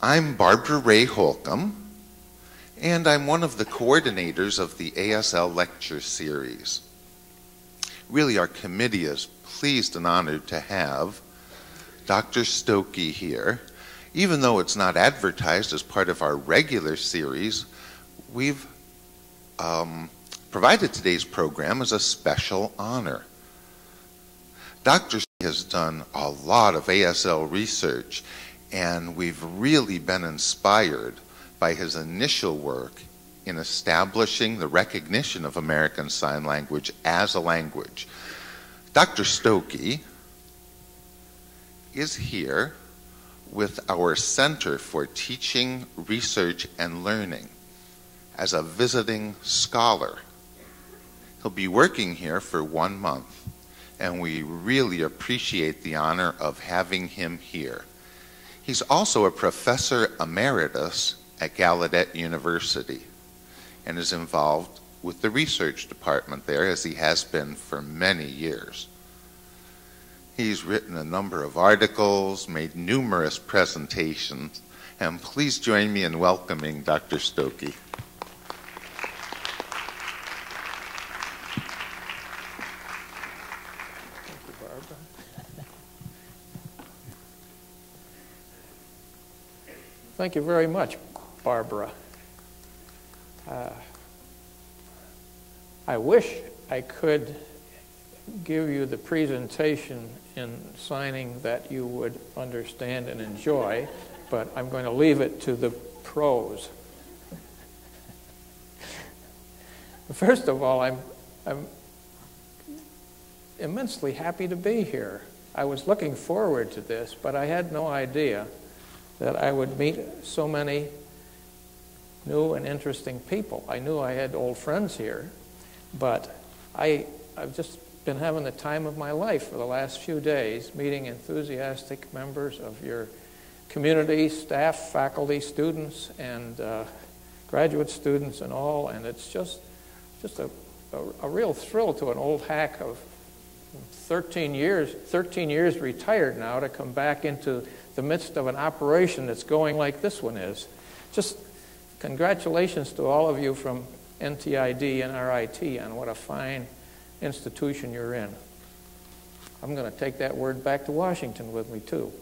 I'm Barbara Ray Holcomb, and I'm one of the coordinators of the ASL lecture series. Really, our committee is pleased and honored to have Dr. Stokoe here. Even though it's not advertised as part of our regular series, we've provided today's program as a special honor. Dr. has done a lot of ASL research, and we've really been inspired by his initial work in establishing the recognition of American Sign Language as a language. Dr. Stokoe is here with our Center for Teaching, Research, and Learning as a visiting scholar. He'll be working here for 1 month, and we really appreciate the honor of having him here. He's also a professor emeritus at Gallaudet University and is involved with the research department there, as he has been for many years. He's written a number of articles, made numerous presentations, and please join me in welcoming Dr. Stokoe. Thank you very much, Barbara. I wish I could give you the presentation in signing that you would understand and enjoy, but I'm going to leave it to the pros. First of all, I'm immensely happy to be here. I was looking forward to this, but I had no idea that I would meet so many new and interesting people. I knew I had old friends here, but I've just been having the time of my life for the last few days, meeting enthusiastic members of your community, staff, faculty, students, and graduate students and all, and it's just a real thrill to an old hack of 13 years retired now to come back into the midst of an operation that's going like this one is. Just congratulations to all of you from NTID and RIT on what a fine institution you're in. I'm going to take that word back to Washington with me too.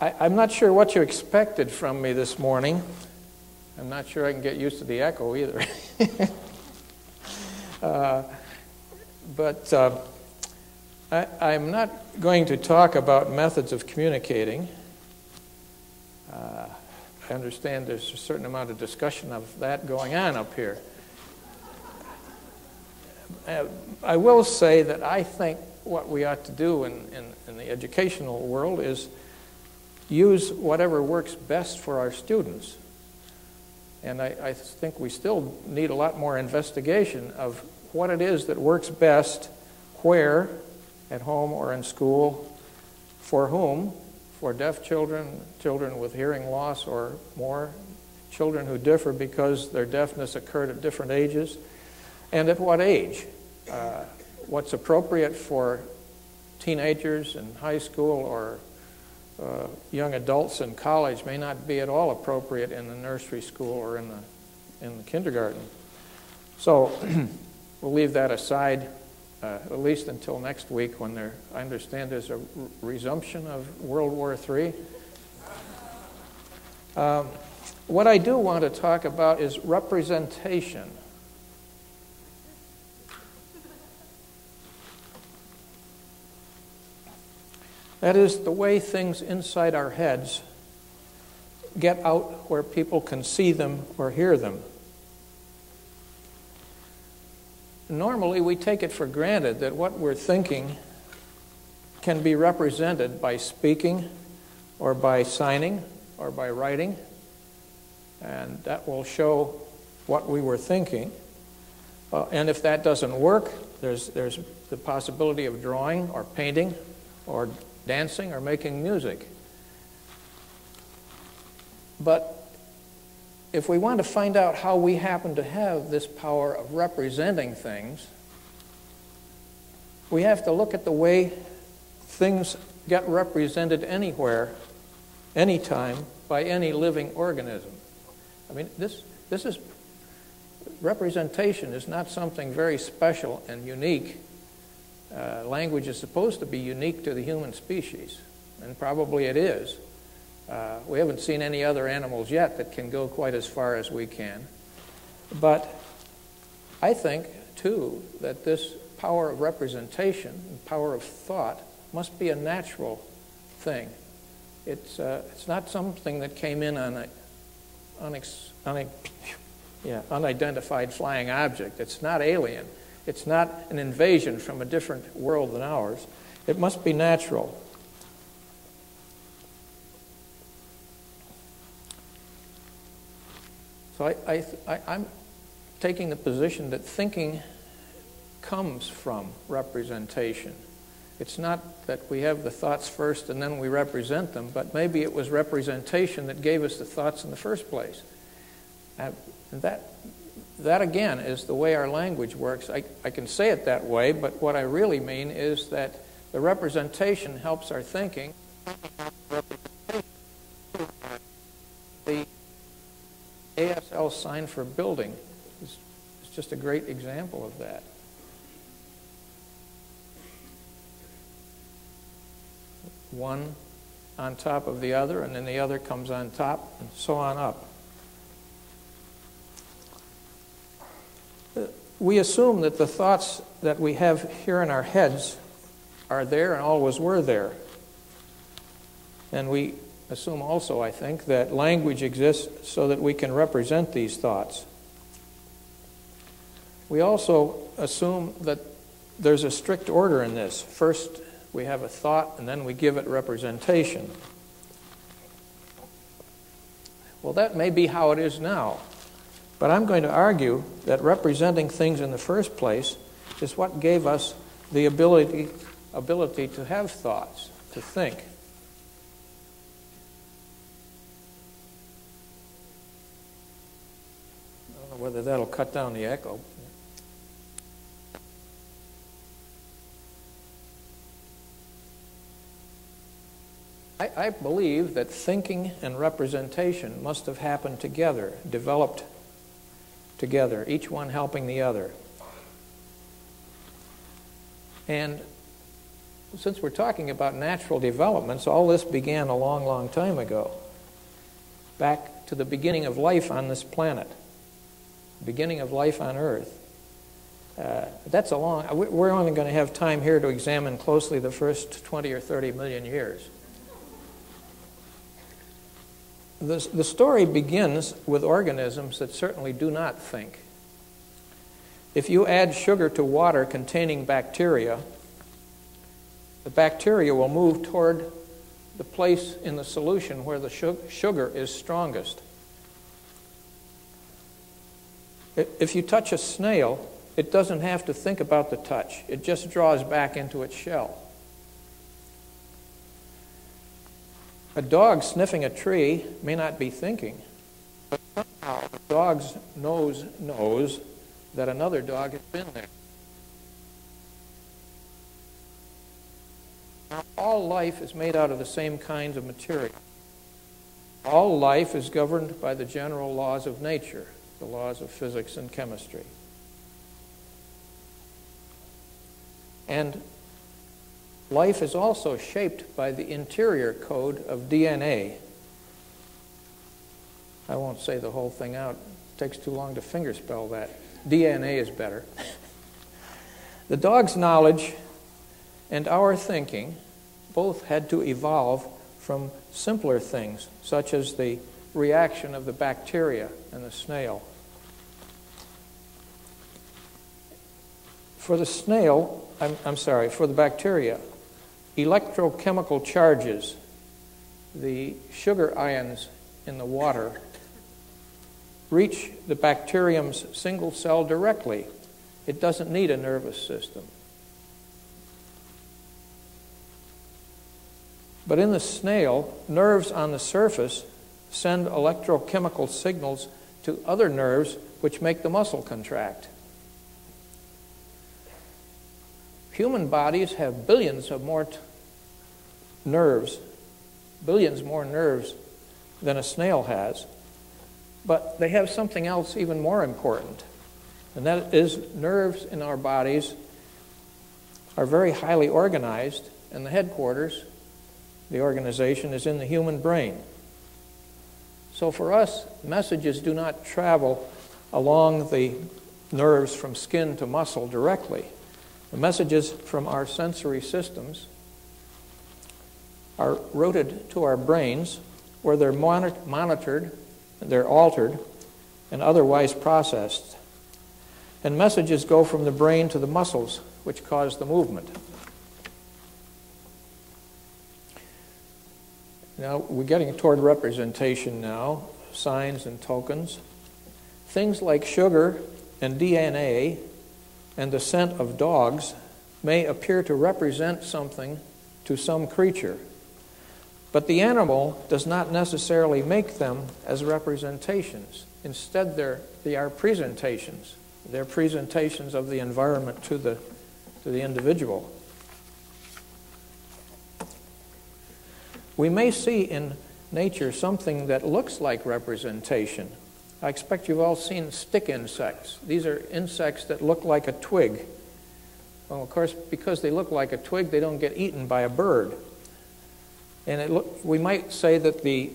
I'm not sure what you expected from me this morning. I'm not sure I can get used to the echo either. I'm not going to talk about methods of communicating. I understand there's a certain amount of discussion of that going on up here. I will say that I think what we ought to do in the educational world is use whatever works best for our students. And I think we still need a lot more investigation of what it is that works best, where, at home or in school, for whom, for deaf children, children with hearing loss or more, children who differ because their deafness occurred at different ages, and at what age. What's appropriate for teenagers in high school or young adults in college may not be at all appropriate in the nursery school or in the kindergarten. So we'll leave that aside. At least until next week when I understand there's a resumption of World War III. What I do want to talk about is representation. That is the way things inside our heads get out where people can see them or hear them. Normally, we take it for granted that what we're thinking can be represented by speaking or by signing or by writing, and that will show what we were thinking. And if that doesn't work, there's the possibility of drawing or painting or dancing or making music. But if we want to find out how we happen to have this power of representing things, we have to look at the way things get represented anywhere, anytime, by any living organism. I mean, this is, representation is not something very special and unique. Language is supposed to be unique to the human species, and probably it is. We haven't seen any other animals yet that can go quite as far as we can. But I think, too, that this power of representation and power of thought must be a natural thing. It's not something that came in on unidentified flying object. It's not alien. It's not an invasion from a different world than ours. It must be natural. So I'm taking the position that thinking comes from representation. It's not that we have the thoughts first and then we represent them, but maybe it was representation that gave us the thoughts in the first place. That again is the way our language works. I can say it that way, but what I really mean is that the representation helps our thinking. The ASL sign for building is just a great example of that. One on top of the other, and then the other comes on top, and so on up. We assume that the thoughts that we have here in our heads are there and always were there. And we assume also, I think, that language exists so that we can represent these thoughts. We also assume that there's a strict order in this. First, we have a thought, and then we give it representation. Well, that may be how it is now, but I'm going to argue that representing things in the first place is what gave us the ability to have thoughts, to think. I don't know whether that'll cut down the echo. I believe that thinking and representation must have happened together, developed together, each one helping the other. And since we're talking about natural developments, all this began a long, long time ago, back to the beginning of life on this planet, beginning of life on Earth. That's a long, we're only going to have time here to examine closely the first 20 or 30 million years. The story begins with organisms that certainly do not think. If you add sugar to water containing bacteria, the bacteria will move toward the place in the solution where the sugar is strongest. If you touch a snail, it doesn't have to think about the touch. It just draws back into its shell. A dog sniffing a tree may not be thinking, but somehow the dog's nose knows that another dog has been there. Now, all life is made out of the same kinds of material. All life is governed by the general laws of nature, the laws of physics and chemistry. And life is also shaped by the interior code of DNA. I won't say the whole thing out. It takes too long to fingerspell that. DNA is better. The dog's knowledge and our thinking both had to evolve from simpler things, such as the reaction of the bacteria and the snail. For the snail, for the bacteria, electrochemical charges, the sugar ions in the water, reach the bacterium's single cell directly. It doesn't need a nervous system. But in the snail, nerves on the surface send electrochemical signals to other nerves which make the muscle contract. Human bodies have billions of more nerves, billions more nerves than a snail has, but they have something else even more important, and that is nerves in our bodies are very highly organized, and the headquarters, the organization, is in the human brain. So for us, messages do not travel along the nerves from skin to muscle directly. The messages from our sensory systems are routed to our brains, where they're monitored, they're altered, and otherwise processed. And messages go from the brain to the muscles, which cause the movement. Now, we're getting toward representation now, signs and tokens. Things like sugar and DNA and the scent of dogs may appear to represent something to some creature, but the animal does not necessarily make them as representations. Instead, they are presentations. They're presentations of the environment to the individual. We may see in nature something that looks like representation. I expect you've all seen stick insects. These are insects that look like a twig. Well, of course, because they look like a twig, they don't get eaten by a bird. And we might say that the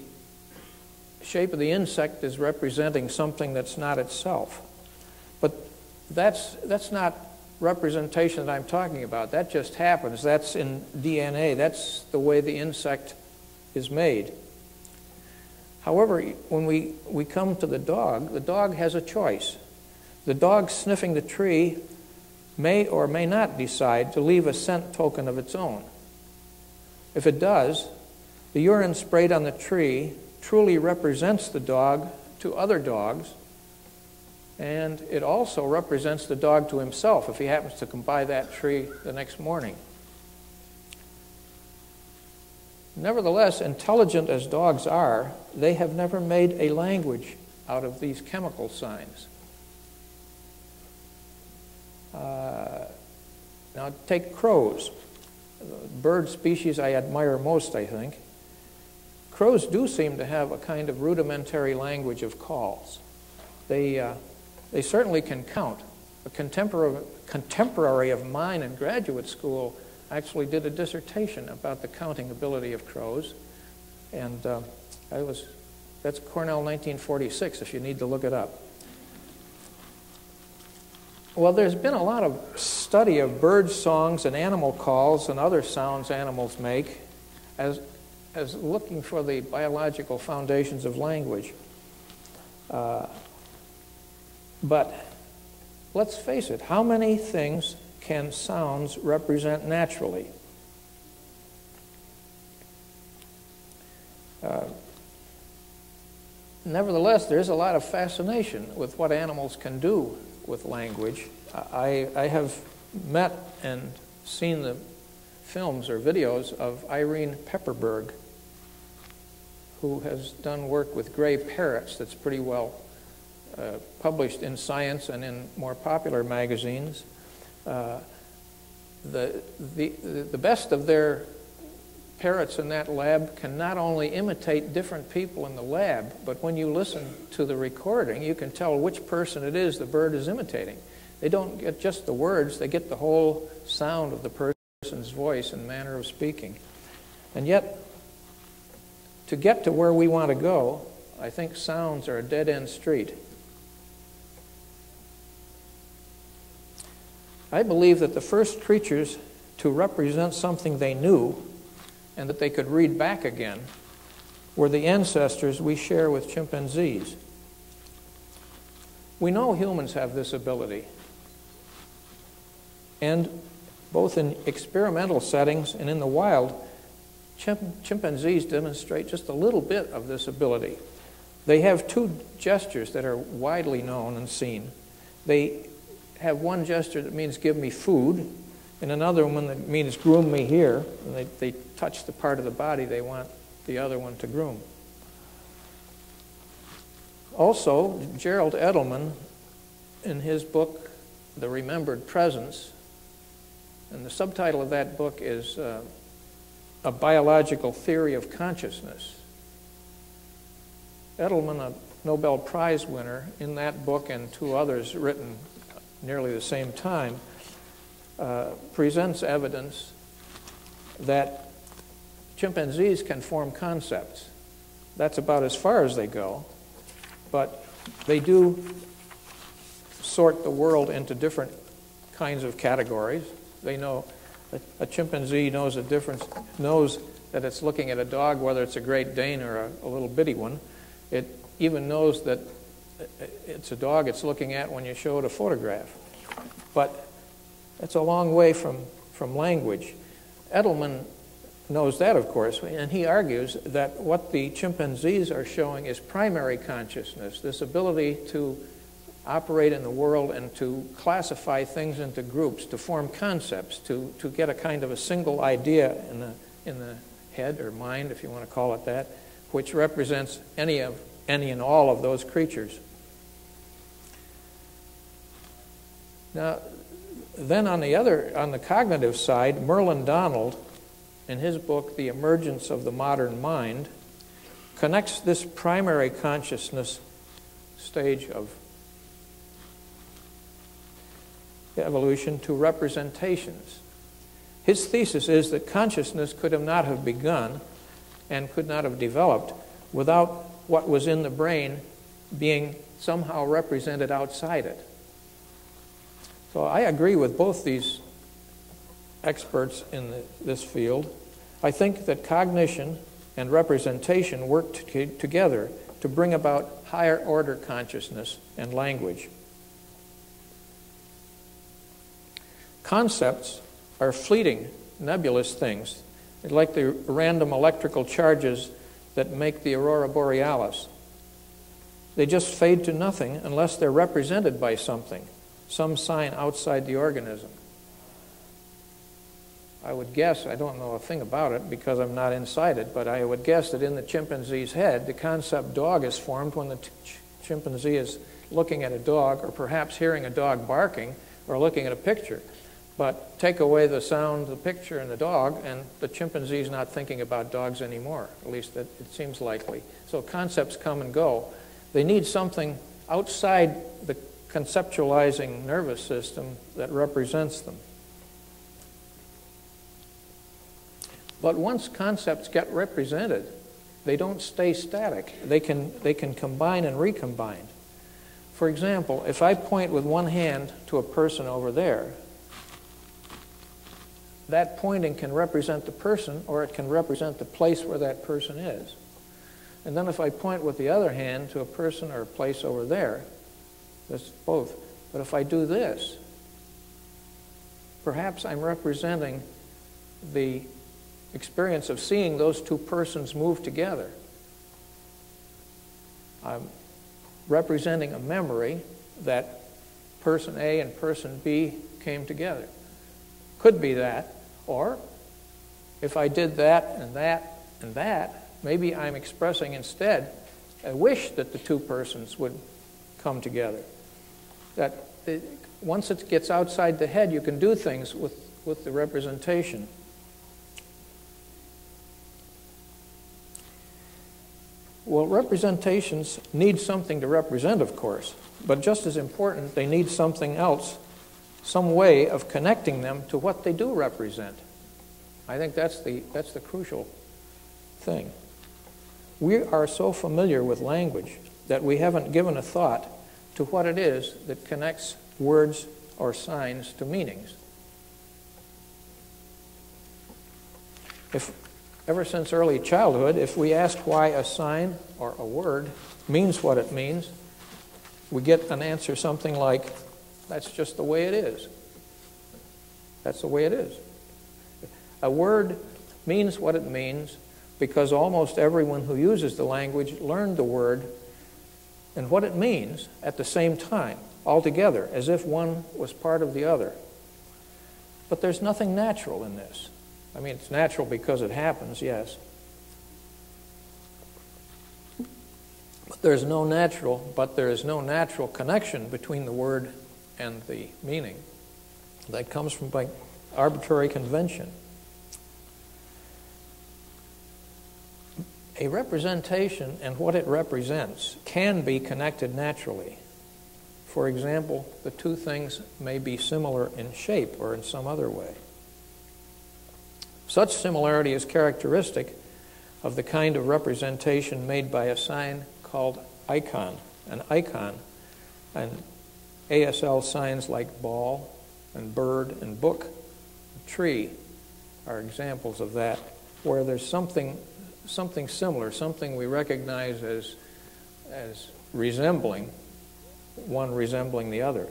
shape of the insect is representing something that's not itself. But that's not representation that I'm talking about. That just happens. That's in DNA. That's the way the insect is made. However, when we come to the dog has a choice. The dog sniffing the tree may or may not decide to leave a scent token of its own. If it does, the urine sprayed on the tree truly represents the dog to other dogs, and it also represents the dog to himself if he happens to come by that tree the next morning. Nevertheless, intelligent as dogs are, they have never made a language out of these chemical signs. Now take crows, the bird species I admire most, I think. Crows do seem to have a kind of rudimentary language of calls. They certainly can count. A contemporary of mine in graduate school actually did a dissertation about the counting ability of crows, and that's Cornell 1946 if you need to look it up. Well, there's been a lot of study of bird songs and animal calls and other sounds animals make as looking for the biological foundations of language. But let's face it, how many things can sounds represent naturally? Nevertheless, there's a lot of fascination with what animals can do with language. I have met and seen the films or videos of Irene Pepperberg, who has done work with gray parrots that's pretty well published in Science and in more popular magazines. The best of their parrots in that lab can not only imitate different people in the lab, but when you listen to the recording, you can tell which person it is the bird is imitating. They don't get just the words, they get the whole sound of the person's voice and manner of speaking. And yet, to get to where we want to go, I think sounds are a dead-end street. I believe that the first creatures to represent something they knew and that they could read back again were the ancestors we share with chimpanzees. We know humans have this ability, and both in experimental settings and in the wild, chimpanzees demonstrate just a little bit of this ability. They have two gestures that are widely known and seen. They have one gesture that means give me food, and another one that means groom me here, and they touch the part of the body they want the other one to groom. Also, Gerald Edelman, in his book, The Remembered Presence, and the subtitle of that book is a biological theory of consciousness. Edelman, a Nobel Prize winner, in that book and two others written nearly the same time, presents evidence that chimpanzees can form concepts. That's about as far as they go, but they do sort the world into different kinds of categories. They know, a chimpanzee knows the difference, knows that it's looking at a dog, whether it's a Great Dane or a little bitty one. It even knows that it's a dog it's looking at when you show it a photograph. But it's a long way from language. Edelman knows that, of course, and he argues that what the chimpanzees are showing is primary consciousness, this ability to operate in the world and to classify things into groups, to form concepts, to get a kind of a single idea in the head or mind, if you want to call it that, which represents any and all of those creatures. Now, then on the cognitive side, Merlin Donald, in his book, The Emergence of the Modern Mind, connects this primary consciousness stage of evolution to representations. His thesis is that consciousness could have not have begun and could not have developed without what was in the brain being somehow represented outside it. So I agree with both these experts in this field. I think that cognition and representation work together to bring about higher order consciousness and language. Concepts are fleeting, nebulous things, like the random electrical charges that make the aurora borealis. They just fade to nothing unless they're represented by something, some sign outside the organism. I would guess, I don't know a thing about it because I'm not inside it, but I would guess that in the chimpanzee's head, the concept dog is formed when the chimpanzee is looking at a dog, or perhaps hearing a dog barking, or looking at a picture. But take away the sound, the picture, and the dog, and the chimpanzee's not thinking about dogs anymore. At least it seems likely. So concepts come and go. They need something outside the conceptualizing nervous system that represents them. But once concepts get represented, they don't stay static. They can combine and recombine. For example, if I point with one hand to a person over there, that pointing can represent the person, or it can represent the place where that person is. And then if I point with the other hand to a person or a place over there, that's both. But if I do this, perhaps I'm representing the experience of seeing those two persons move together. I'm representing a memory that person A and person B came together. Could be that, or if I did that and that and that, maybe I'm expressing instead a wish that the two persons would come together. That once it gets outside the head, you can do things with the representation. Well, representations need something to represent, of course, but just as important, they need something else, some way of connecting them to what they do represent. I think that's the crucial thing. We are so familiar with language that we haven't given a thought to what it is that connects words or signs to meanings. Ever since early childhood, if we ask why a sign or a word means what it means, we get an answer something like, that's just the way it is. That's the way it is. A word means what it means because almost everyone who uses the language learned the word and what it means at the same time, all together, as if one was part of the other. But there's nothing natural in this. I mean, it's natural because it happens, yes. But there is no natural connection between the word and the meaning. That comes from by arbitrary convention. a representation and what it represents can be connected naturally. For example, the two things may be similar in shape or in some other way. Such similarity is characteristic of the kind of representation made by a sign called icon. An icon, and ASL signs like ball and bird and book, tree, are examples of that, where there's something similar, something we recognize as resembling, one resembling the other.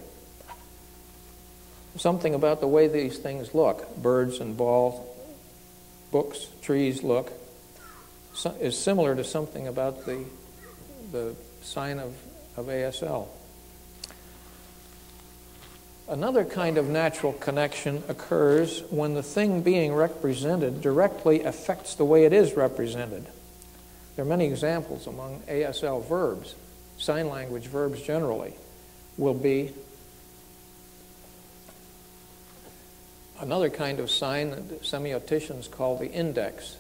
Something about the way these things look, birds and balls, books, trees look, is similar to something about the sign of ASL. Another kind of natural connection occurs when the thing being represented directly affects the way it is represented. There are many examples among ASL verbs. Sign language verbs generally will be another kind of sign that semioticians call the index.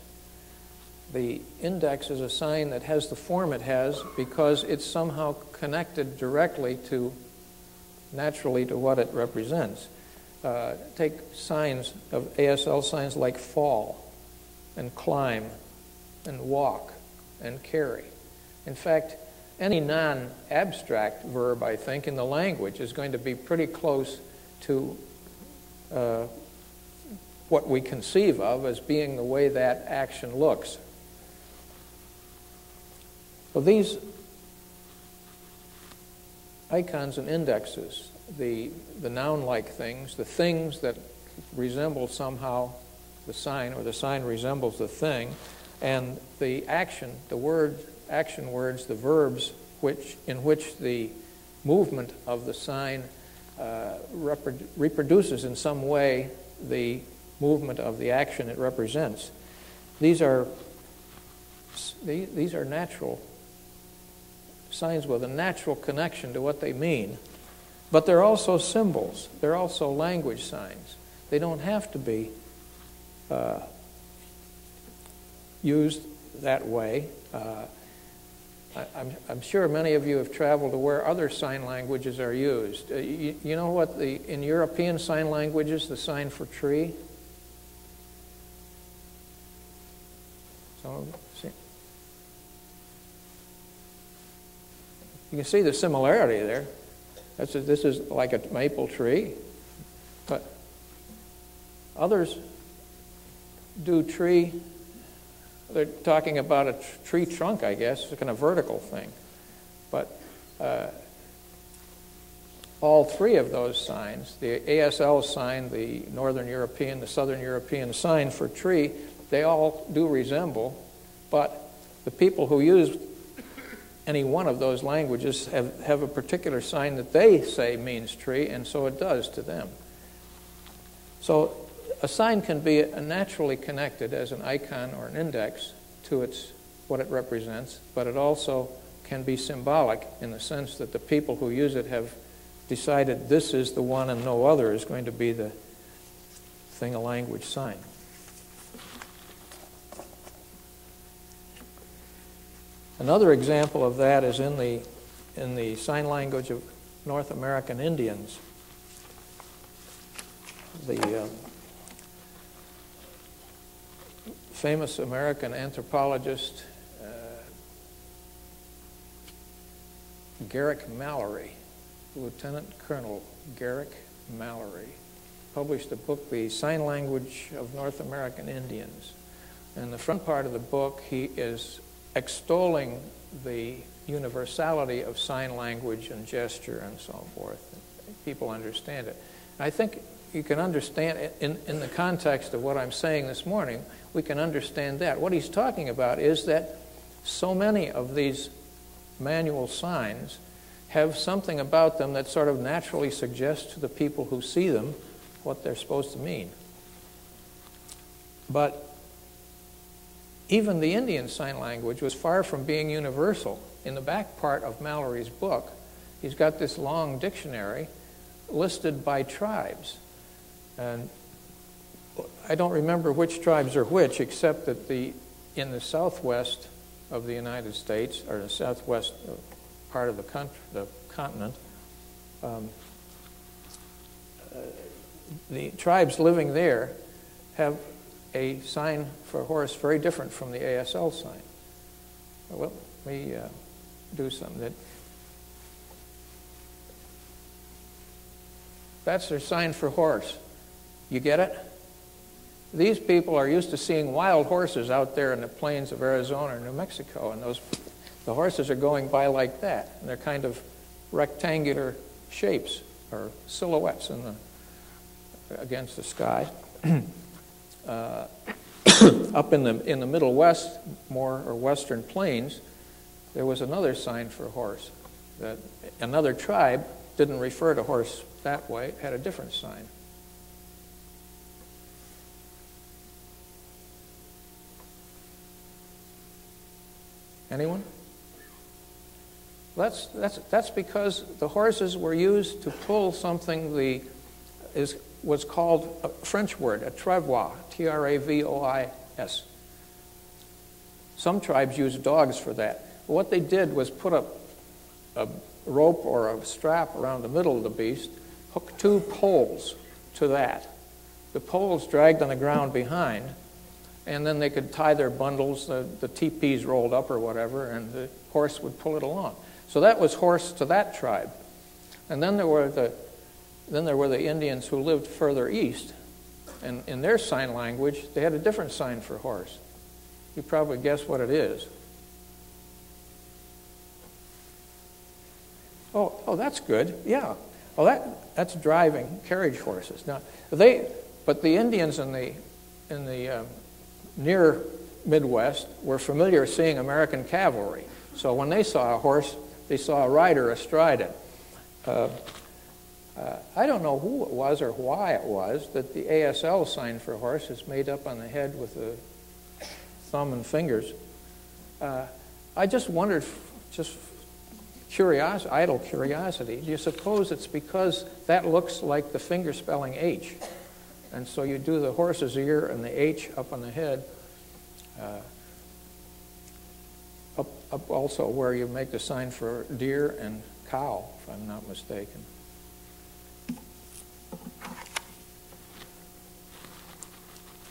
The index is a sign that has the form it has because it's somehow connected directly to, naturally, to what it represents. Take signs of ASL signs like fall and climb and walk and carry. In fact, any non-abstract verb, I think, in the language is going to be pretty close to what we conceive of as being the way that action looks. Well, these icons and indexes, the noun-like things that resemble somehow the sign, or the sign resembles the thing, and the action, the word, action words, the verbs in which the movement of the sign reproduces in some way the movement of the action it represents. These are natural signs with a natural connection to what they mean, but they're also symbols. They're also language signs. They don't have to be used that way. I'm sure many of you have traveled to where other sign languages are used. You know what, in European sign languages, the sign for tree? You can see the similarity there. This is like a maple tree. But others do tree. They're talking about a tree trunk, I guess. It's a kind of vertical thing. But all three of those signs, the ASL sign, the Northern European, the Southern European sign for tree, they all do resemble. But the people who use any one of those languages have a particular sign that they say means tree, and so it does to them. So a sign can be naturally connected as an icon or an index to what it represents, but it also can be symbolic in the sense that the people who use it have decided this is the one and no other is going to be the thing a language sign. Another example of that is in the sign language of North American Indians. The famous American anthropologist Garrick Mallory, Lieutenant Colonel Garrick Mallory, published a book, The Sign Language of North American Indians. In the front part of the book, he is extolling the universality of sign language and gesture and so forth. People understand it. And I think you can understand it in the context of what I'm saying this morning. We can understand that. What he's talking about is that so many of these manual signs have something about them that sort of naturally suggests to the people who see them what they're supposed to mean. But even the Indian sign language was far from being universal. In the back part of Mallory's book, he's got this long dictionary listed by tribes. And I don't remember which tribes are which, except that in the Southwest, of the United States, or the southwest part of the continent, the tribes living there have a sign for horse very different from the ASL sign. Well, let me do something. That's their sign for horse. You get it? These people are used to seeing wild horses out there in the plains of Arizona and New Mexico, and the horses are going by like that, and they're kind of rectangular shapes or silhouettes in against the sky. Up in the Middle West, more or Western plains, there was another sign for horse. That another tribe didn't refer to horse that way; it had a different sign. Anyone? That's because the horses were used to pull something. Was called a French word, a travois, T-R-A-V-O-I-S. Some tribes used dogs for that. What they did was put up a rope or a strap around the middle of the beast, hook two poles to that. The poles dragged on the ground behind, and then they could tie their bundles, the teepees rolled up or whatever, and the horse would pull it along. So that was horse to that tribe. And then there were the Indians who lived further east, and in their sign language, they had a different sign for horse. You probably guess what it is. Oh, that's good. Yeah. Well, that's driving carriage horses. Now, but the Indians in the near Midwest were familiar seeing American cavalry. So when they saw a horse, they saw a rider astride it. I don't know who it was or why it was that the ASL sign for horse is made up on the head with the thumb and fingers. I just wondered, just idle curiosity, do you suppose it's because that looks like the finger spelling H? And so you do the horse's ear and the H up on the head, up also where you make the sign for deer and cow, if I'm not mistaken.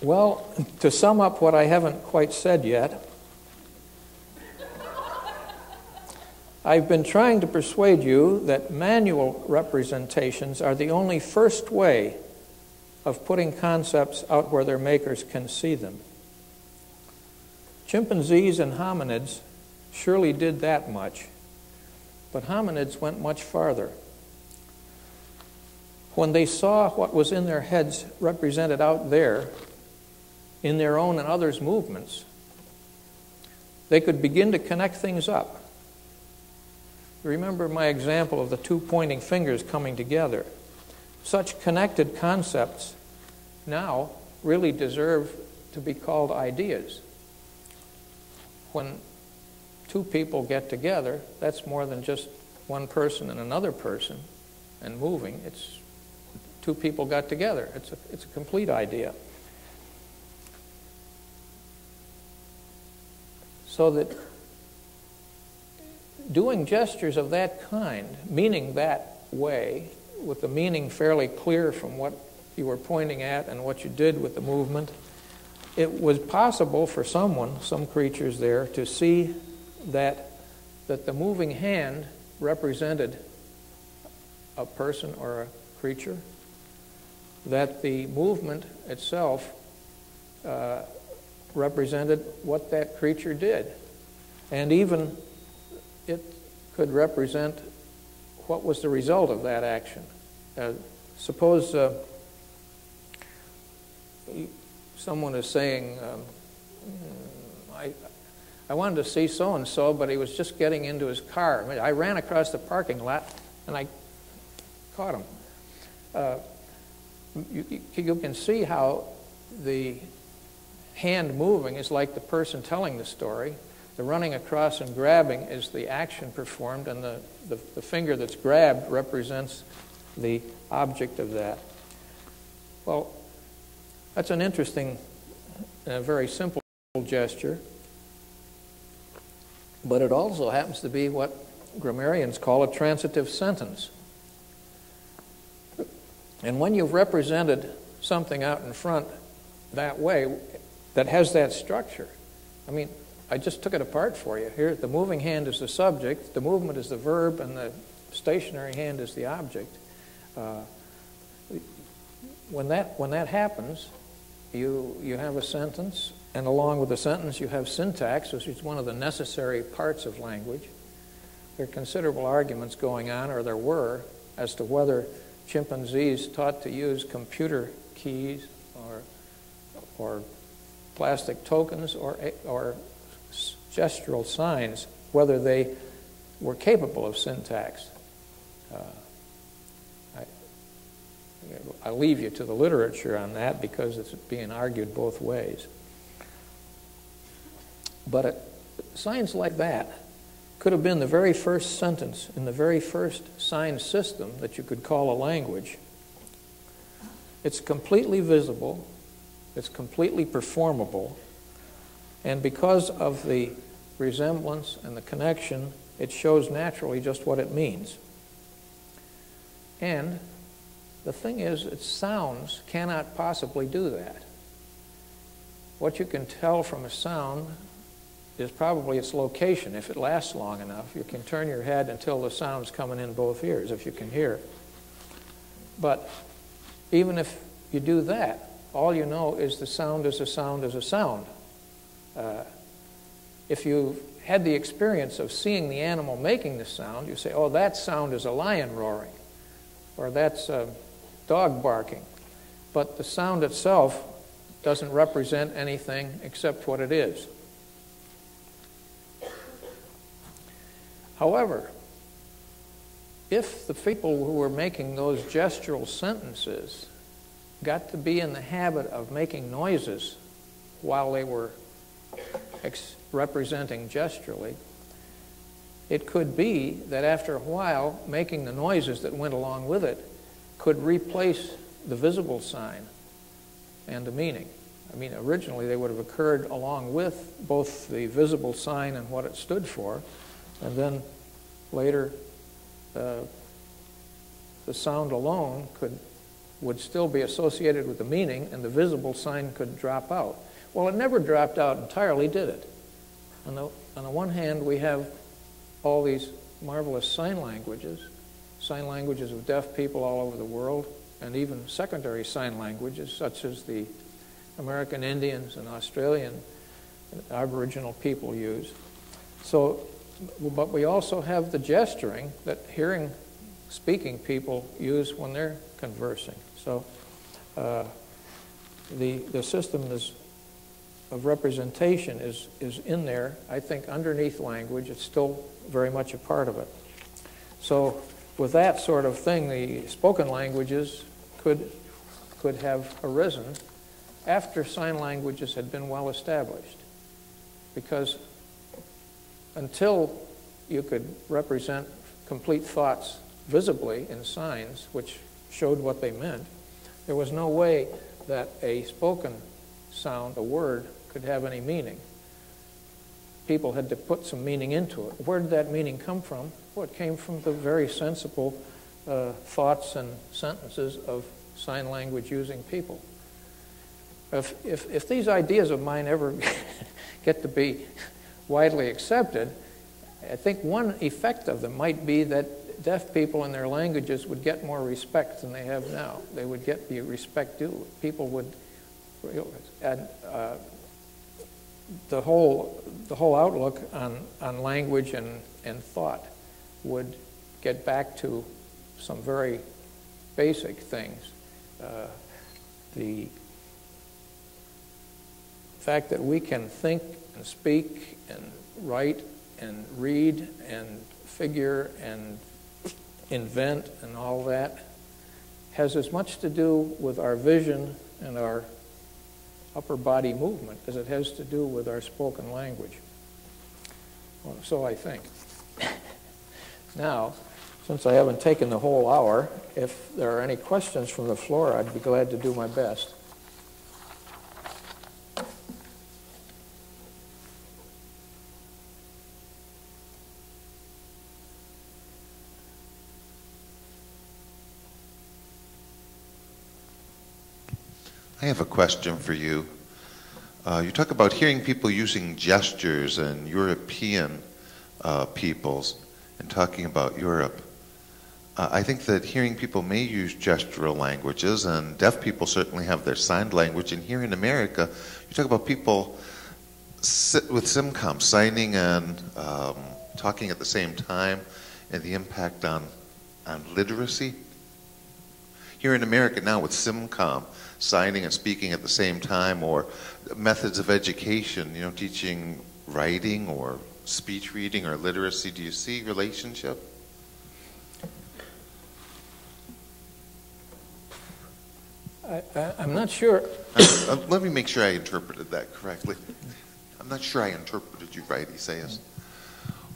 Well, to sum up what I haven't quite said yet, I've been trying to persuade you that manual representations are the only first way of putting concepts out where their makers can see them. Chimpanzees and hominids surely did that much, but hominids went much farther. When they saw what was in their heads represented out there, in their own and others' movements, they could begin to connect things up. Remember my example of the two pointing fingers coming together. Such connected concepts now really deserve to be called ideas. When two people get together, that's more than just one person and another person and moving. It's two people got together. It's a complete idea. So that doing gestures of that kind, meaning that way, with the meaning fairly clear from what you were pointing at and what you did with the movement, it was possible for some creatures there, to see that the moving hand represented a person or a creature, that the movement itself represented what that creature did. And even it could represent what was the result of that action. Suppose someone is saying, I wanted to see so-and-so, but he was just getting into his car. I ran across the parking lot and I caught him. You can see how the hand moving is like the person telling the story. The running across and grabbing is the action performed, and the finger that's grabbed represents the object of that. Well, that's an interesting, very simple gesture. but it also happens to be what grammarians call a transitive sentence. And when you've represented something out in front that way, that has that structure, I mean, I just took it apart for you. Here, the moving hand is the subject, the movement is the verb, and the stationary hand is the object. When that happens, you have a sentence, and along with the sentence you have syntax, which is one of the necessary parts of language. There are considerable arguments going on, or there were, as to whether chimpanzees taught to use computer keys or plastic tokens or gestural signs, whether they were capable of syntax. I leave you to the literature on that because it's being argued both ways. But signs like that could have been the very first sentence in the very first sign system that you could call a language. It's completely visible, it's completely performable, and because of the resemblance and the connection, it shows naturally just what it means. And the thing is, its sounds cannot possibly do that. What you can tell from a sound is probably its location. If it lasts long enough, you can turn your head until the sound's coming in both ears, if you can hear. But even if you do that, all you know is the sound is a sound is a sound. If you've had the experience of seeing the animal making the sound, you say, oh, that sound is a lion roaring, or that's a dog barking. But the sound itself doesn't represent anything except what it is. However, if the people who were making those gestural sentences got to be in the habit of making noises while they were representing gesturally, it could be that after a while, making the noises that went along with it could replace the visible sign and the meaning. I mean, originally they would have occurred along with both the visible sign and what it stood for, and then later the sound alone would still be associated with the meaning, and the visible sign could drop out. Well, it never dropped out entirely, did it? On the one hand, we have all these marvelous sign languages of deaf people all over the world, and even secondary sign languages such as the American Indians and Australian Aboriginal people use. So, but we also have the gesturing that hearing, speaking people use when they're conversing. So the system of representation is in there, I think, underneath language. It's still very much a part of it. So with that sort of thing, the spoken languages could have arisen after sign languages had been well established, because until you could represent complete thoughts visibly in signs, which showed what they meant, there was no way that a spoken sound, a word, could have any meaning. People had to put some meaning into it. Where did that meaning come from? Well, it came from the very sensible thoughts and sentences of sign language using people. If these ideas of mine ever get to be widely accepted, I think one effect of them might be that deaf people and their languages would get more respect than they have now. They would get the respect due. People would, and the whole outlook on language and thought would get back to some very basic things. The fact that we can think and speak and write and read and figure and invent and all that has as much to do with our vision and our upper body movement as it has to do with our spoken language. Well, so I think. Now, since I haven't taken the whole hour, if there are any questions from the floor, I'd be glad to do my best. I have a question for you. You talk about hearing people using gestures and European peoples and talking about Europe. I think that hearing people may use gestural languages, and deaf people certainly have their sign language. And here in America, you talk about people with SIMCOM, signing and talking at the same time, and the impact on literacy. Here in America now with SIMCOM, signing and speaking at the same time, or methods of education, you know, teaching writing or speech reading or literacy. Do you see relationship? I'm not sure. Let me make sure I interpreted that correctly. I'm not sure I interpreted you right, Isaias.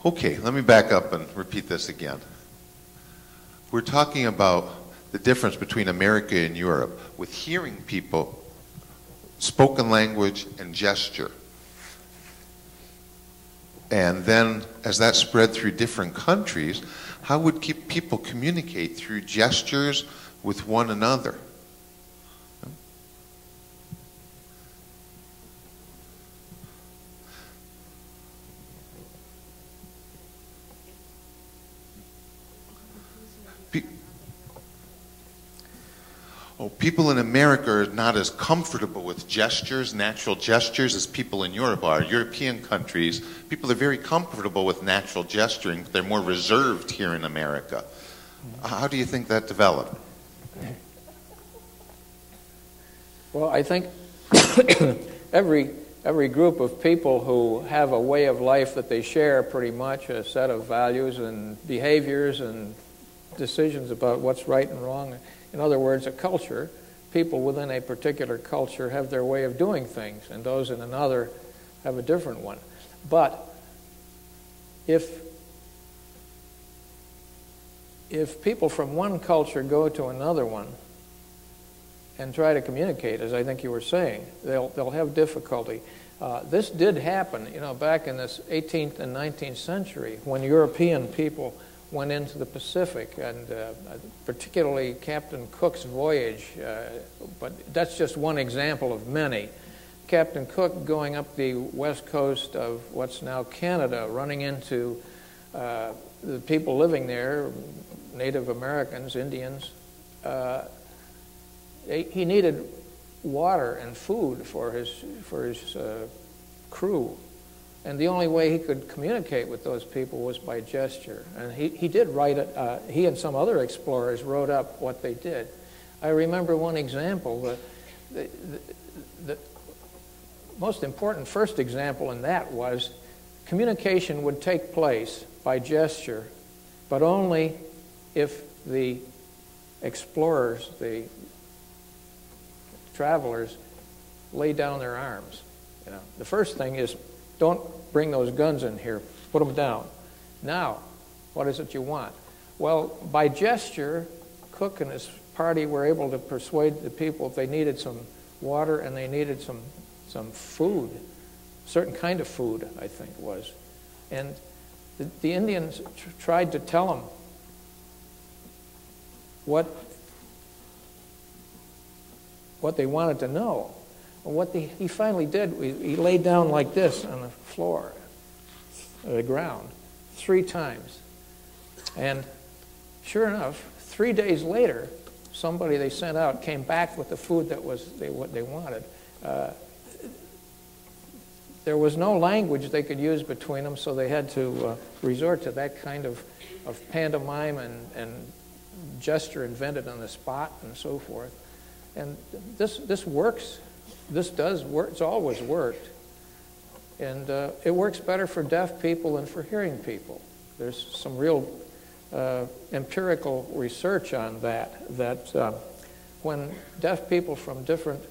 Okay, let me back up and repeat this again. We're talking about the difference between America and Europe with hearing people, spoken language, and gesture. And then, as that spread through different countries, how would people communicate through gestures with one another? Oh, people in America are not as comfortable with gestures, natural gestures, as people in Europe are. European countries, people are very comfortable with natural gesturing, but they're more reserved here in America. How do you think that developed? Well, I think every group of people who have a way of life that they share pretty much, a set of values and behaviors and decisions about what's right and wrong. In other words, a culture, people within a particular culture have their way of doing things, and those in another have a different one. But if people from one culture go to another one and try to communicate, as I think you were saying, they'll have difficulty. This did happen, you know, back in this 18th and 19th century when European people went into the Pacific, and particularly Captain Cook's voyage, but that's just one example of many. Captain Cook going up the west coast of what's now Canada, running into the people living there, Native Americans, Indians. He needed water and food for his crew. And the only way he could communicate with those people was by gesture. And he did write it. He and some other explorers wrote up what they did. I remember one example. The most important first example in that was communication would take place by gesture, but only if the explorers, the travelers, lay down their arms. You know, the first thing is, don't bring those guns in here. Put them down. Now, what is it you want? Well, by gesture, Cook and his party were able to persuade the people they needed some water and they needed some food, certain kind of food, I think it was. And the Indians tried to tell them what they wanted to know. What he finally did, he laid down like this on the floor, the ground, 3 times. And sure enough, 3 days later, somebody they sent out came back with the food that was what they wanted. There was no language they could use between them, so they had to resort to that kind of pantomime and gesture invented on the spot and so forth. And this works. This does work. It's always worked, and it works better for deaf people than for hearing people. There's some real empirical research on that when deaf people from different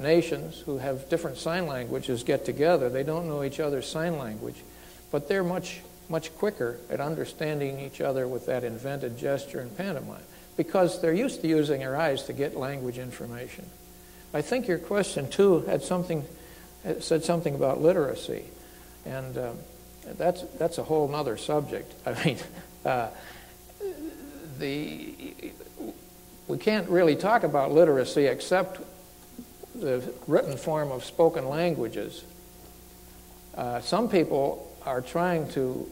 nations who have different sign languages get together, they don't know each other's sign language, but they're much quicker at understanding each other with that invented gesture and pantomime because they're used to using their eyes to get language information. I think your question too said something about literacy, and that's a whole other subject. I mean, we can't really talk about literacy except the written form of spoken languages. Some people are trying to,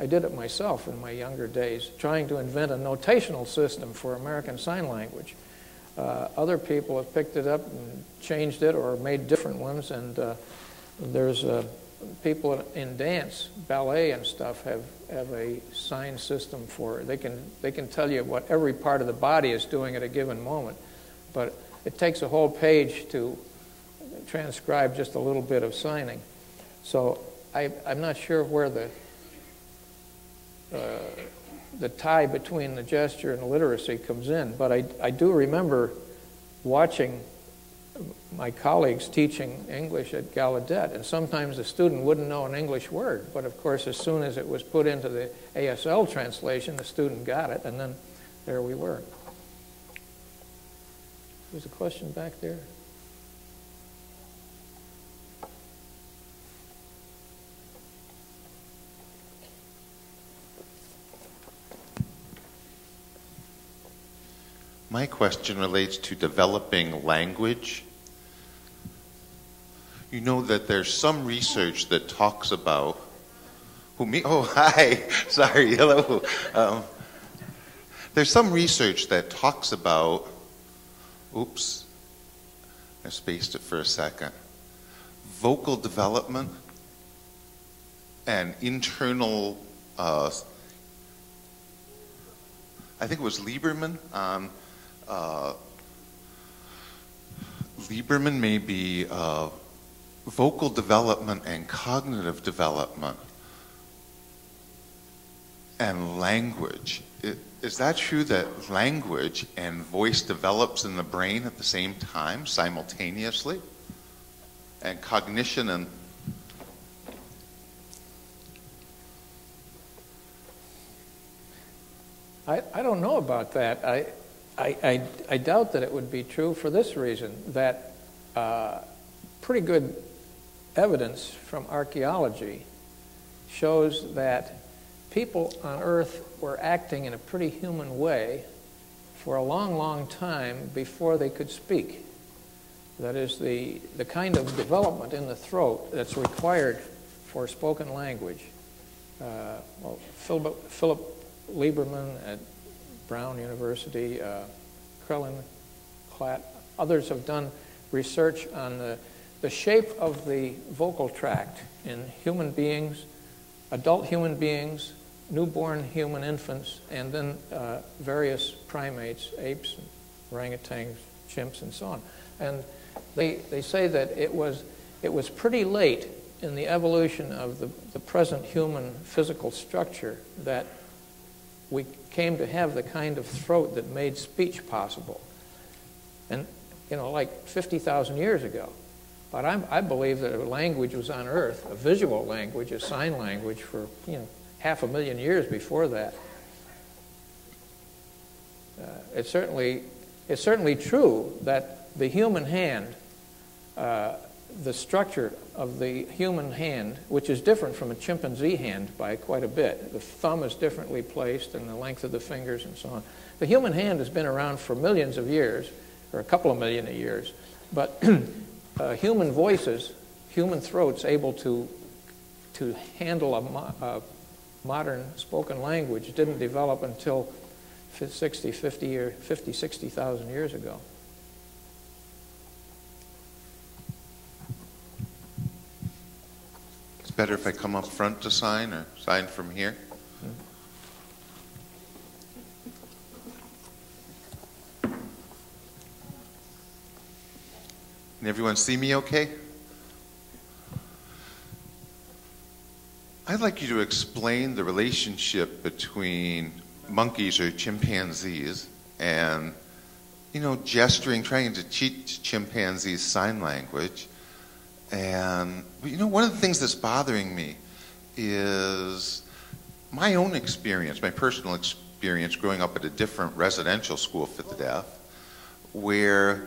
I did it myself in my younger days, trying to invent a notational system for American Sign Language. Other people have picked it up and changed it or made different ones, and there's people in dance, ballet and stuff have a sign system for it. They can tell you what every part of the body is doing at a given moment, but it takes a whole page to transcribe just a little bit of signing. So I'm not sure where the tie between the gesture and the literacy comes in, but I do remember watching my colleagues teaching English at Gallaudet, and sometimes a student wouldn't know an English word, but of course as soon as it was put into the ASL translation, the student got it, and then there we were. There's a question back there. My question relates to developing language. You know that there's some research that talks about who me. Oh, hi. Sorry. Hello. There's some research that talks about. Oops. I spaced it for a second. Vocal development and internal. I think it was Lieberman. Lieberman may be vocal development and cognitive development and language. Is that true that language and voice develops in the brain at the same time, simultaneously? And cognition and... I don't know about that. I doubt that it would be true for this reason, that pretty good evidence from archaeology shows that people on Earth were acting in a pretty human way for a long, long time before they could speak. That is, the kind of development in the throat that's required for spoken language. Well, Philip Lieberman at Brown University, Krillin, Klatt, others have done research on the shape of the vocal tract in human beings, adult human beings, newborn human infants, and then various primates, apes, orangutans, chimps, and so on. And they say that it was pretty late in the evolution of the present human physical structure that we came to have the kind of throat that made speech possible. And, you know, like 50,000 years ago. But I believe that a language was on Earth, a visual language, a sign language for, you know, 500,000 years before that. It's certainly true that the human hand, the structure of the human hand, which is different from a chimpanzee hand by quite a bit. The thumb is differently placed and the length of the fingers and so on. The human hand has been around for millions of years, or a couple of million of years, but human voices, human throats able to handle a modern spoken language didn't develop until 60,000 years ago. Better if I come up front to sign or sign from here. Can everyone see me okay? I'd like you to explain the relationship between monkeys or chimpanzees and, you know, gesturing, trying to teach chimpanzees sign language. And, you know, one of the things that's bothering me is my own experience, my personal experience growing up at a different residential school for the deaf, where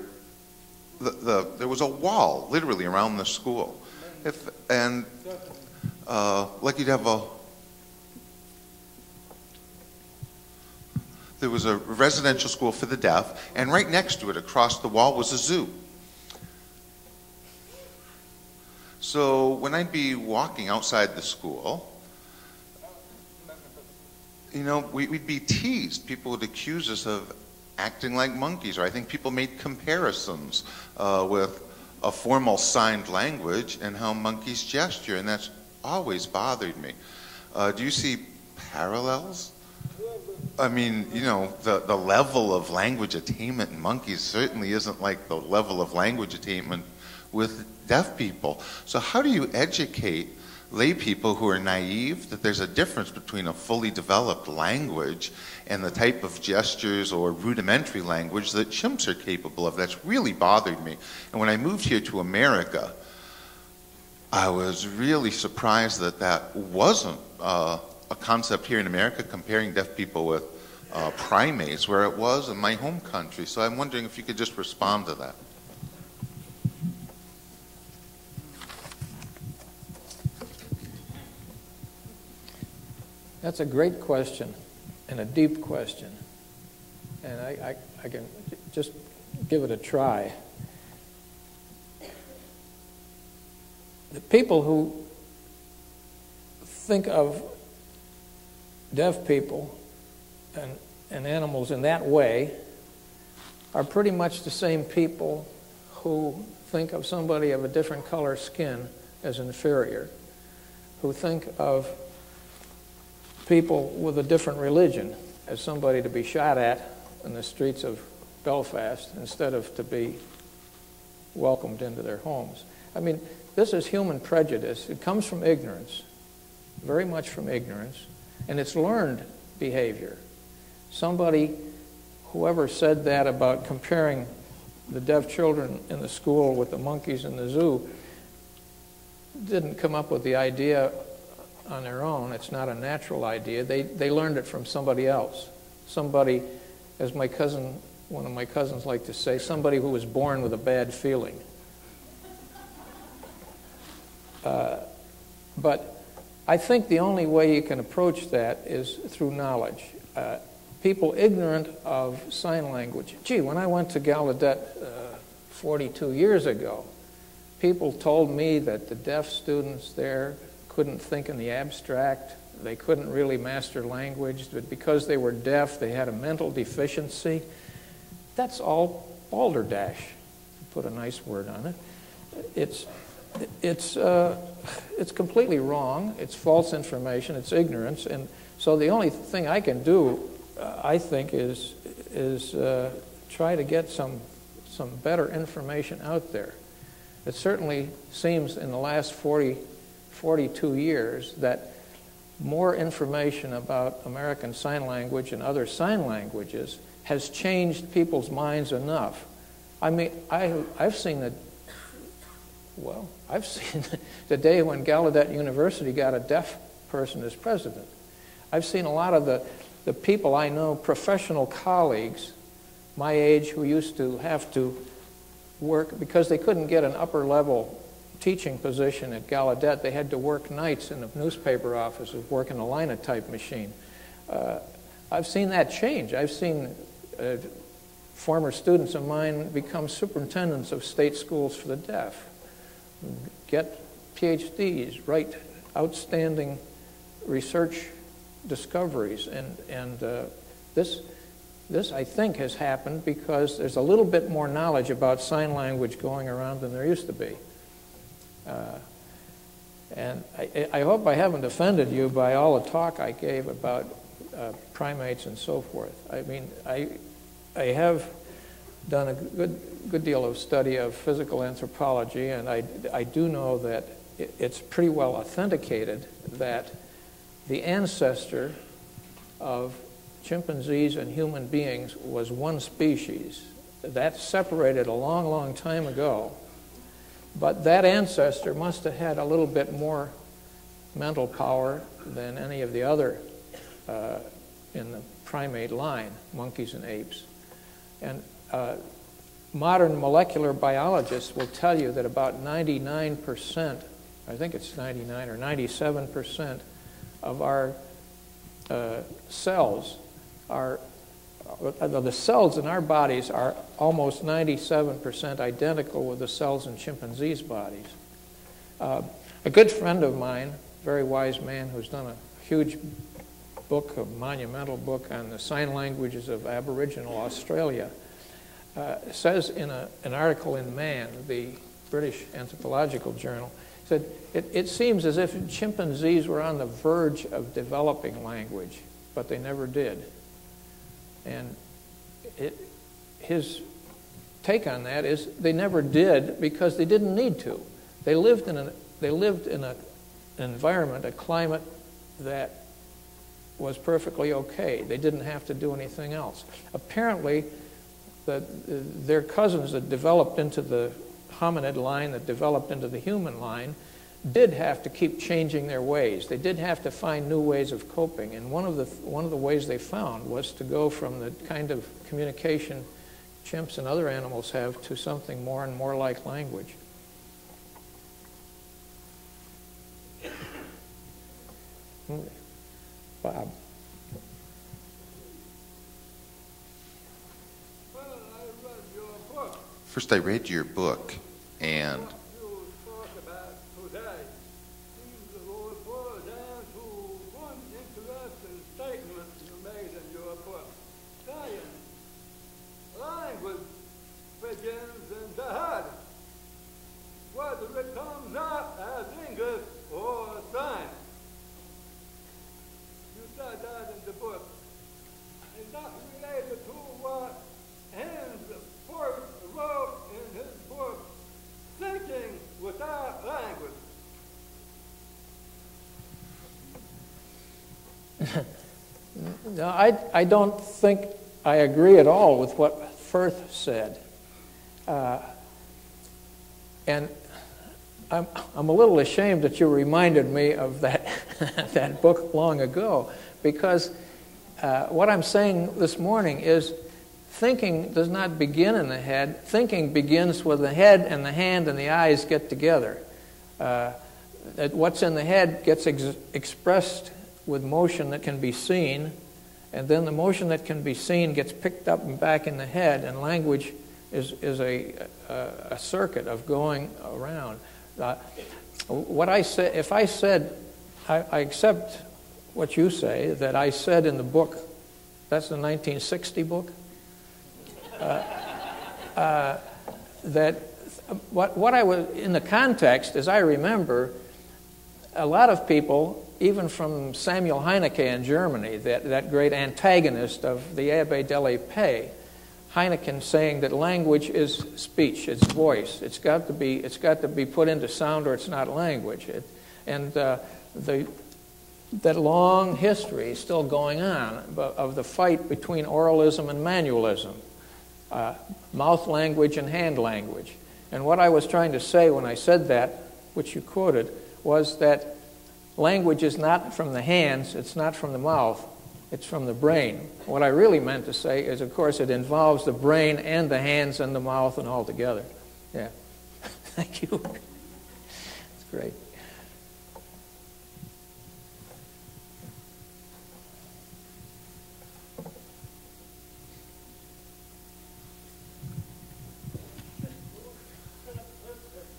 there was a wall literally around the school. Like you'd have a, there was a residential school for the deaf, and right next to it, across the wall, was a zoo. So when I'd be walking outside the school, you know, we'd be teased. People would accuse us of acting like monkeys, or I think people made comparisons with a formal signed language and how monkeys gesture, and that's always bothered me. Do you see parallels? I mean, you know, the level of language attainment in monkeys certainly isn't like the level of language attainment with deaf people. So how do you educate lay people who are naive that there's a difference between a fully developed language and the type of gestures or rudimentary language that chimps are capable of? That's really bothered me. And when I moved here to America, I was really surprised that that wasn't a concept here in America, comparing deaf people with primates, where it was in my home country. So I'm wondering if you could just respond to that. That's a great question, and a deep question. And I can just give it a try. The people who think of deaf people and animals in that way are pretty much the same people who think of somebody of a different color skin as inferior, who think of people with a different religion as somebody to be shot at in the streets of Belfast instead of to be welcomed into their homes. I mean, this is human prejudice. It comes from ignorance, very much from ignorance, and it's learned behavior. Somebody, whoever said that about comparing the deaf children in the school with the monkeys in the zoo, didn't come up with the idea on their own. It's not a natural idea. They learned it from somebody else. Somebody, as my cousin, one of my cousins liked to say, somebody who was born with a bad feeling. But I think the only way you can approach that is through knowledge. People ignorant of sign language. Gee, when I went to Gallaudet 42 years ago, people told me that the deaf students there couldn't think in the abstract, they couldn't really master language, but because they were deaf, they had a mental deficiency. That's all balderdash, to put a nice word on it. It's completely wrong, it's false information, it's ignorance, and so the only thing I can do, I think, is try to get some better information out there. It certainly seems in the last 42 years that more information about American Sign Language and other sign languages has changed people's minds enough. I mean, I've seen the well, I've seen the day when Gallaudet University got a deaf person as president. I've seen a lot of the people I know, professional colleagues my age who used to have to work, because they couldn't get an upper level teaching position at Gallaudet, they had to work nights in the newspaper offices, working a linotype machine. I've seen that change. I've seen former students of mine become superintendents of state schools for the deaf, get PhDs, write outstanding research discoveries, and this I think has happened because there's a little bit more knowledge about sign language going around than there used to be. And I hope I haven't offended you by all the talk I gave about primates and so forth. I mean, I have done a good deal of study of physical anthropology, and I do know that it's pretty well authenticated that the ancestor of chimpanzees and human beings was one species. That separated a long, long time ago. But that ancestor must have had a little bit more mental power than any of the other in the primate line, monkeys and apes. And modern molecular biologists will tell you that about 99%, I think it's 99 or 97% of our cells are the cells in our bodies are almost 97% identical with the cells in chimpanzees' bodies. A good friend of mine, very wise man who's done a huge book, a monumental book on the sign languages of Aboriginal Australia, says in an article in Man, the British Anthropological Journal, said, it seems as if chimpanzees were on the verge of developing language, but they never did. And his take on that is they never did because they didn't need to. They lived in an environment, a climate that was perfectly okay. They didn't have to do anything else. Apparently, their cousins that developed into the hominid line, that developed into the human line, did have to keep changing their ways. They did have to find new ways of coping. And one of the ways they found was to go from the kind of communication chimps and other animals have to something more and more like language. Bob. First, I read your book, and no, I don't think I agree at all with what Firth said. And I'm a little ashamed that you reminded me of that, that book long ago, because what I'm saying this morning is thinking does not begin in the head. Thinking begins with the head and the hand and the eyes get together. What's in the head gets expressed with motion that can be seen, and then the motion that can be seen gets picked up and back in the head, and language is a circuit of going around. What I said, if I said, I accept what you say, that I said in the book, that's the 1960 book, that what I was, in the context, as I remember, a lot of people, even from Samuel Heineken in Germany, that great antagonist of the Abbe Delle Pey, Heineken saying that language is speech, it's voice. It's got to be put into sound or it's not language. That long history is still going on of the fight between oralism and manualism, mouth language and hand language. And what I was trying to say when I said that, which you quoted, was that language is not from the hands, it's not from the mouth, it's from the brain. What I really meant to say is, of course, it involves the brain and the hands and the mouth and all together. Yeah. Thank you. That's great.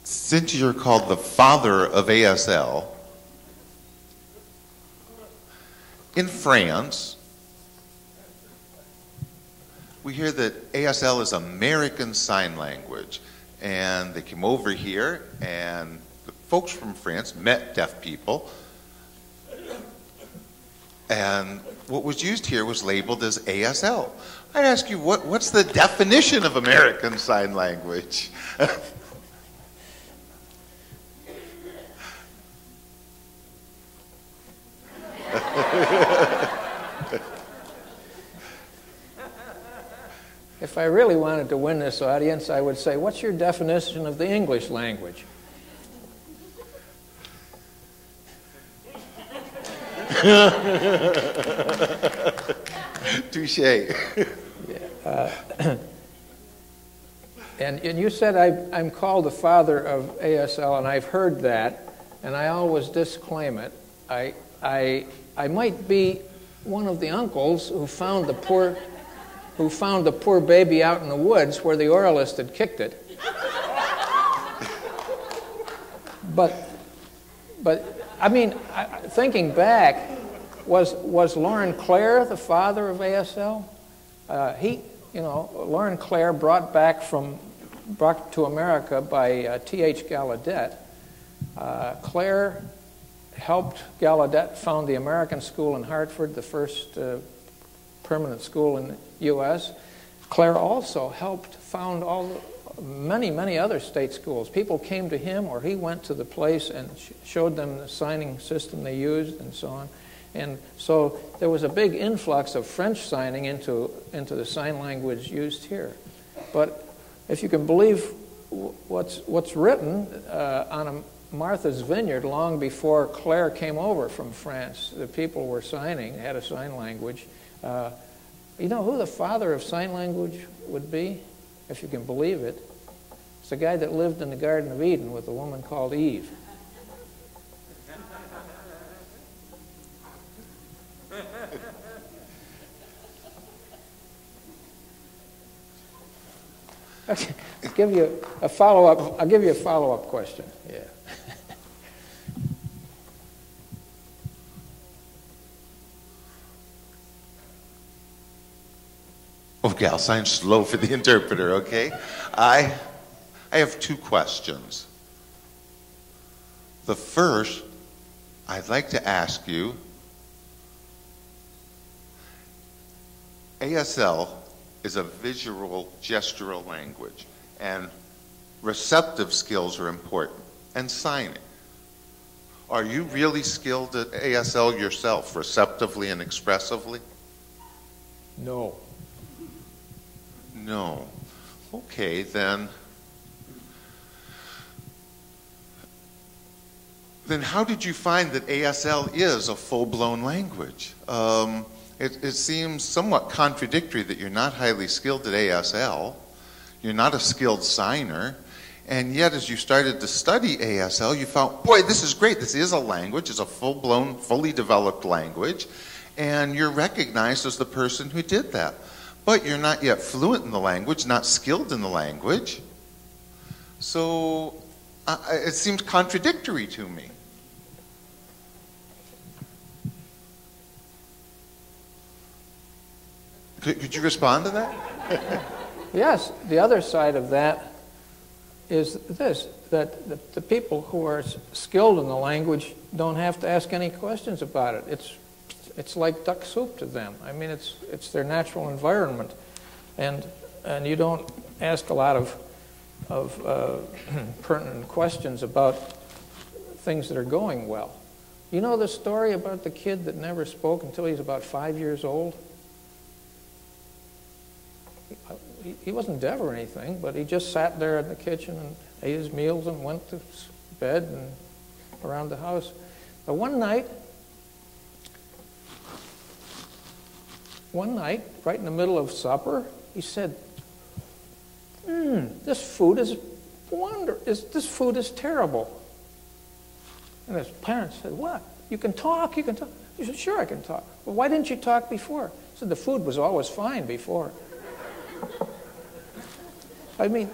Since you're called the father of ASL, in France, we hear that ASL is American Sign Language, and they came over here, and the folks from France met deaf people, and what was used here was labeled as ASL. I'd ask you, what's the definition of American Sign Language? If I really wanted to win this audience, I would say, what's your definition of the English language? Touché. And you said I'm called the father of ASL, and I've heard that, and I always disclaim it. I might be one of the uncles who found the poor who found the poor baby out in the woods where the Oralist had kicked it. But I mean, thinking back, was Laurent Clerc the father of ASL? Laurent Clerc brought to America by T.H. Gallaudet. Clerc helped Gallaudet found the American School in Hartford, the first permanent school in the U.S. Clerc also helped found many other state schools. People came to him, or he went to the place and showed them the signing system they used and so on. And so there was a big influx of French signing into the sign language used here. But if you can believe what's written on Martha's Vineyard long before Clerc came over from France, the people were signing, had a sign language. You know who the father of sign language would be, if you can believe it? It's the guy that lived in the Garden of Eden with a woman called Eve. Okay, I'll give you a follow-up question. Yeah. Okay, I'll sign slow for the interpreter, okay? I have two questions. The first, I'd like to ask you, ASL is a visual, gestural language, and receptive skills are important, and signing. Are you really skilled at ASL yourself, receptively and expressively? No. No. Okay, then how did you find that ASL is a full-blown language? It seems somewhat contradictory that you're not highly skilled at ASL, you're not a skilled signer, and yet as you started to study ASL, you found, boy, this is great, this is a language, it's a full-blown, fully developed language, and you're recognized as the person who did that. But you're not yet fluent in the language, not skilled in the language. So it seems contradictory to me. Could you respond to that? Yes, the other side of that is this, that the people who are skilled in the language don't have to ask any questions about it. It's like duck soup to them. I mean, it's their natural environment, and you don't ask a lot of pertinent questions about things that are going well. You know the story about the kid that never spoke until he's about 5 years old? He wasn't deaf or anything, but he just sat there in the kitchen and ate his meals and went to bed and around the house. But one night, right in the middle of supper, he said, this food is terrible." And his parents said, "What? You can talk, you can talk." He said, "Sure I can talk." "Well, why didn't you talk before?" He said, "The food was always fine before." I mean,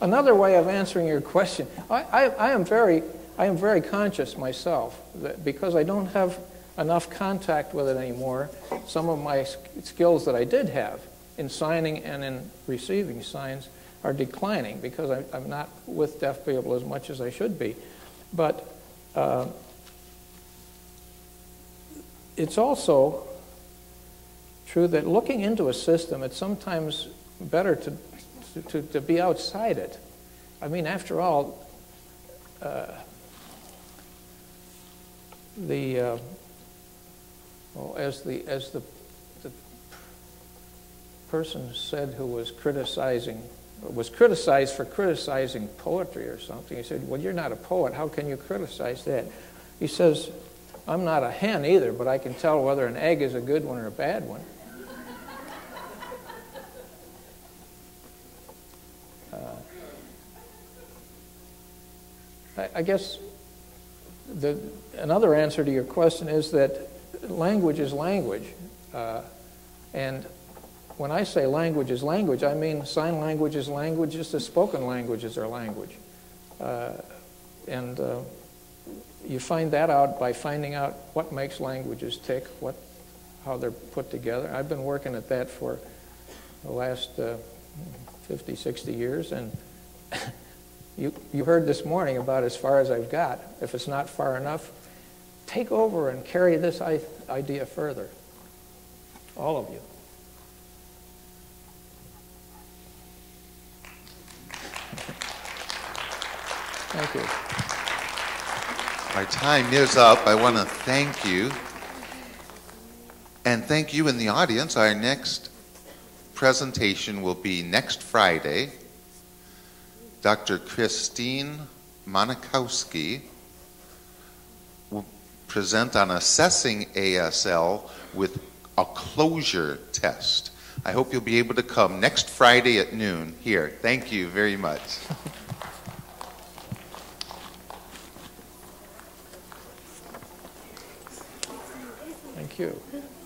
another way of answering your question, I am very conscious myself that because I don't have enough contact with it anymore, some of my skills that I did have in signing and in receiving signs are declining because I'm not with deaf people as much as I should be. But it's also true that looking into a system, it's sometimes better to be outside it. I mean, after all, as the person said who was criticized for criticizing poetry or something, he said, "Well, you're not a poet, how can you criticize that?" He says, "I'm not a hen either, but I can tell whether an egg is a good one or a bad one." I guess another answer to your question is that language is language, and when I say language is language, I mean sign language is language just as spoken languages are language. You find that out by finding out what makes languages tick, how they're put together. I've been working at that for the last 50, 60 years, and you heard this morning about as far as I've got. If it's not far enough, take over and carry this idea further, all of you. Thank you. Our time is up. I want to thank you. And thank you in the audience. Our next presentation will be next Friday. Dr. Christine Monikowski will present on assessing ASL with a closure test. I hope you'll be able to come next Friday at noon here. Thank you very much. Thank you.